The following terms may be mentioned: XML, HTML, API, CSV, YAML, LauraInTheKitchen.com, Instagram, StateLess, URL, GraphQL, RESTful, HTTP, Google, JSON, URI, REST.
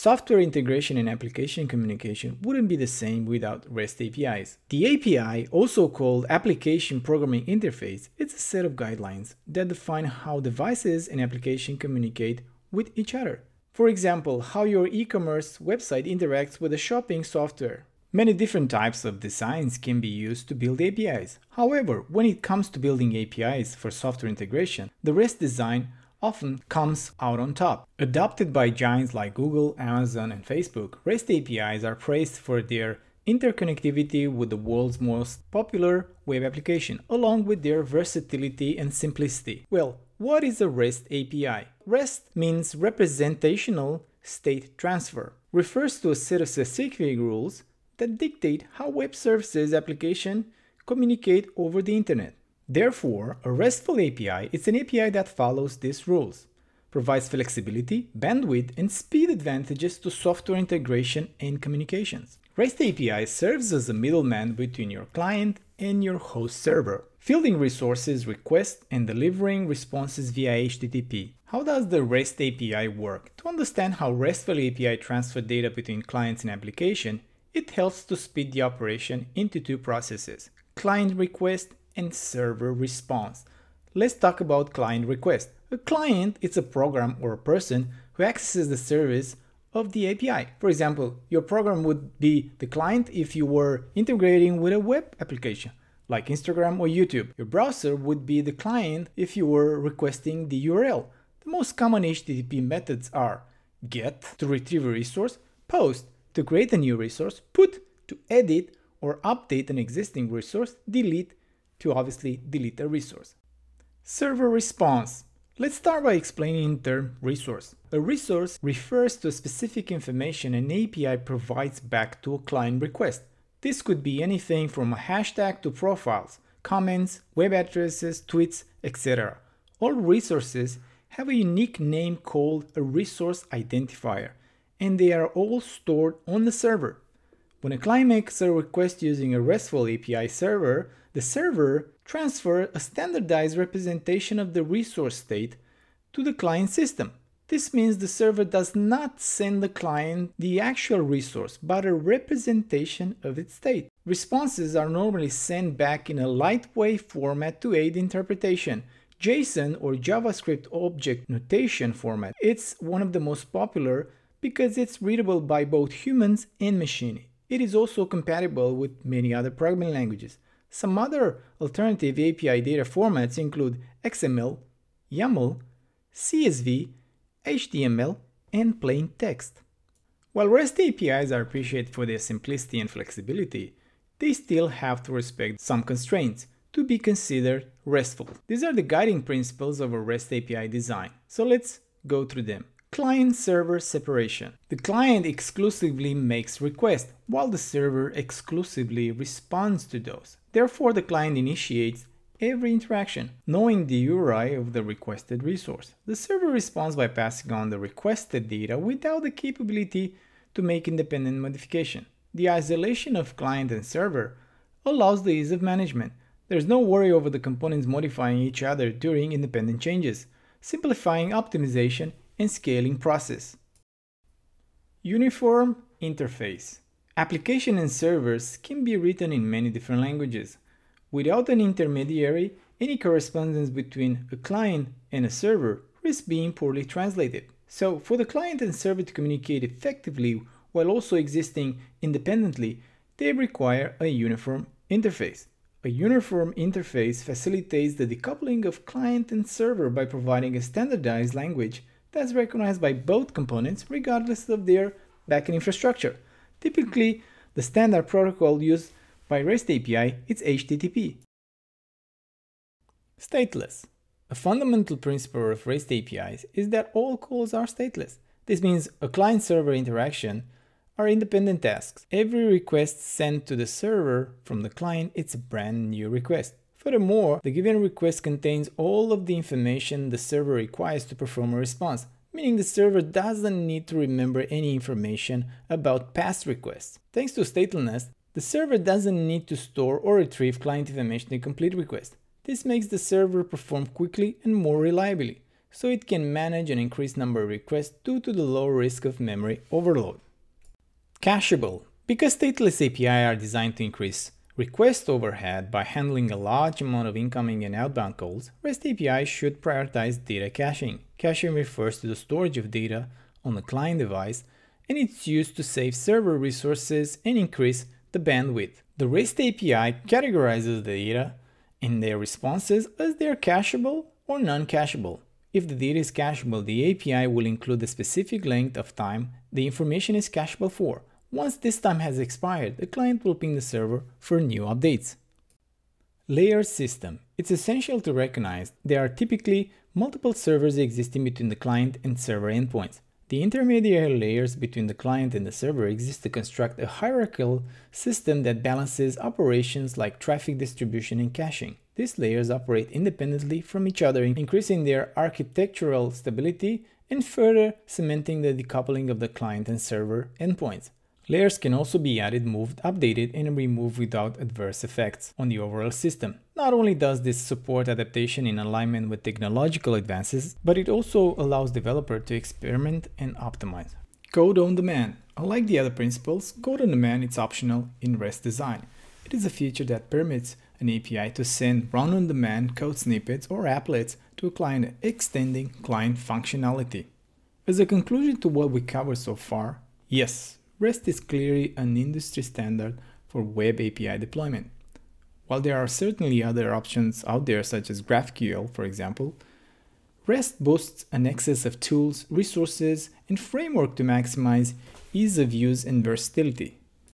Software integration and application communication wouldn't be the same without REST APIs. The API, also called Application Programming Interface, is a set of guidelines that define how devices and applications communicate with each other. For example, how your e-commerce website interacts with the shopping software. Many different types of designs can be used to build APIs. However, when it comes to building APIs for software integration, the REST design often comes out on top. Adopted by giants like Google, Amazon, and Facebook, REST APIs are praised for their interconnectivity with the world's most popular web application, along with their versatility and simplicity. Well, what is a REST API? REST means Representational State Transfer, refers to a set of specific rules that dictate how web services applications communicate over the internet. Therefore, a RESTful API is an API that follows these rules, provides flexibility, bandwidth, and speed advantages to software integration and communications. REST API serves as a middleman between your client and your host server, fielding resources requests and delivering responses via HTTP. How does the REST API work? To understand how RESTful API transfer data between clients and application, it helps to split the operation into two processes, client request and server response. Let's talk about client request. A client is a program or a person who accesses the service of the API. For example, your program would be the client if you were integrating with a web application like Instagram or YouTube. Your browser would be the client if you were requesting the URL. The most common HTTP methods are GET to retrieve a resource, POST to create a new resource, PUT to edit or update an existing resource, DELETE to obviously delete a resource. Server response. Let's start by explaining the term resource. A resource refers to a specific information an API provides back to a client request. This could be anything from a hashtag to profiles, comments, web addresses, tweets, etc. All resources have a unique name called a resource identifier, and they are all stored on the server. When a client makes a request using a RESTful API server, the server transfers a standardized representation of the resource state to the client system. This means the server does not send the client the actual resource, but a representation of its state. Responses are normally sent back in a lightweight format to aid interpretation. JSON or JavaScript Object Notation format. It's one of the most popular because it's readable by both humans and machines. It is also compatible with many other programming languages. Some other alternative API data formats include XML, YAML, CSV, HTML, and plain text. While REST APIs are appreciated for their simplicity and flexibility, they still have to respect some constraints to be considered RESTful. These are the guiding principles of a REST API design, so let's go through them. Client-server separation. The client exclusively makes requests, while the server exclusively responds to those. Therefore, the client initiates every interaction, knowing the URI of the requested resource. The server responds by passing on the requested data without the capability to make independent modification. The isolation of client and server allows the ease of management. There's no worry over the components modifying each other during independent changes, simplifying optimization and scaling process. Uniform interface. Application and servers can be written in many different languages. Without an intermediary, any correspondence between a client and a server risks being poorly translated. So, for the client and server to communicate effectively while also existing independently, they require a uniform interface. A uniform interface facilitates the decoupling of client and server by providing a standardized language that's recognized by both components regardless of their backend infrastructure. Typically, the standard protocol used by REST API is HTTP. Stateless. A fundamental principle of REST APIs is that all calls are stateless. This means a client-server interaction are independent tasks. Every request sent to the server from the client is a brand new request. Furthermore, the given request contains all of the information the server requires to perform a response, meaning the server doesn't need to remember any information about past requests. Thanks to statelessness, the server doesn't need to store or retrieve client information in complete request. This makes the server perform quickly and more reliably. so it can manage an increased number of requests due to the low risk of memory overload. Cacheable, because stateless API are designed to increase request overhead by handling a large amount of incoming and outbound calls, REST API should prioritize data caching. Caching refers to the storage of data on a client device, and it's used to save server resources and increase the bandwidth. The REST API categorizes the data and their responses as they are cacheable or non-cacheable. If the data is cacheable, the API will include the specific length of time the information is cacheable for. Once this time has expired, the client will ping the server for new updates. Layered system. It's essential to recognize there are typically multiple servers existing between the client and server endpoints. The intermediary layers between the client and the server exist to construct a hierarchical system that balances operations like traffic distribution and caching. These layers operate independently from each other, increasing their architectural stability and further cementing the decoupling of the client and server endpoints. Layers can also be added, moved, updated, and removed without adverse effects on the overall system. Not only does this support adaptation in alignment with technological advances, but it also allows developers to experiment and optimize. Code on demand. Unlike the other principles, code on demand is optional in REST design. It is a feature that permits an API to send run-on-demand code snippets or applets to a client, extending client functionality. As a conclusion to what we covered so far, yes, REST is clearly an industry standard for web API deployment. While there are certainly other options out there, such as GraphQL, for example, REST boasts an excess of tools, resources, and framework to maximize ease of use and versatility.